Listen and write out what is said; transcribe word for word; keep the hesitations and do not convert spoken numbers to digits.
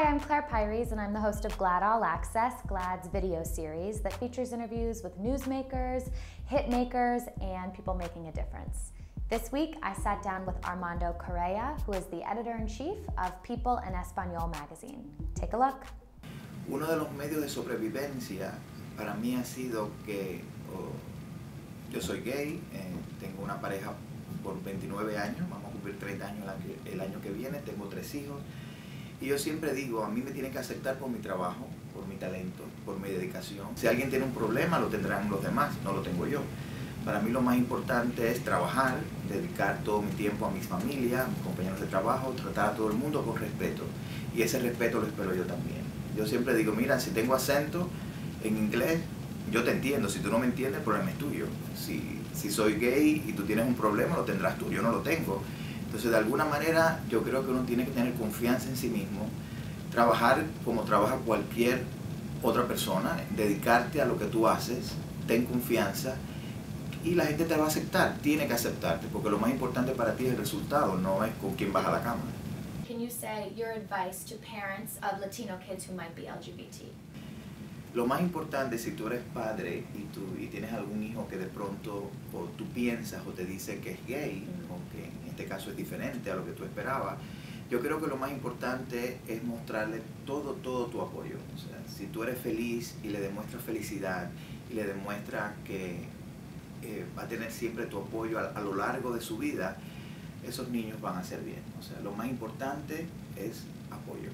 Hi, I'm Claire Pires and I'm the host of GLAAD All Access, GLAAD's video series that features interviews with newsmakers, hit makers, and people making a difference. This week, I sat down with Armando Correa, who is the editor-in-chief of People en Español magazine. Take a look. Uno de los medios de sobrevivencia para mí ha sido que oh, yo soy gay, eh, tengo una pareja por veintinueve años, vamos a cumplir treinta años el año que viene, tengo tres hijos. Y yo siempre digo, a mí me tienen que aceptar por mi trabajo, por mi talento, por mi dedicación. Si alguien tiene un problema, lo tendrán los demás, no lo tengo yo. Para mí lo más importante es trabajar, dedicar todo mi tiempo a mi familia, a mis compañeros de trabajo, tratar a todo el mundo con respeto. Y ese respeto lo espero yo también. Yo siempre digo, mira, si tengo acento en inglés, yo te entiendo. Si tú no me entiendes, el problema es tuyo. Si, si soy gay y tú tienes un problema, lo tendrás tú, yo no lo tengo. Entonces, de alguna manera, yo creo que uno tiene que tener confianza en sí mismo, trabajar como trabaja cualquier otra persona, dedicarte a lo que tú haces, ten confianza y la gente te va a aceptar, tiene que aceptarte, porque lo más importante para ti es el resultado, no es con quién vas a la cama. Can you say your advice to parents of Latino kids who might be L G B T? Lo más importante, si tú eres padre y, tú, y tienes algún hijo que de pronto o tú piensas o te dice que es gay, mm-hmm. o que en este caso es diferente a lo que tú esperabas, yo creo que lo más importante es mostrarle todo, todo tu apoyo. O sea, si tú eres feliz y le demuestras felicidad y le demuestras que eh, va a tener siempre tu apoyo a, a lo largo de su vida, esos niños van a ser bien. O sea, lo más importante es apoyo.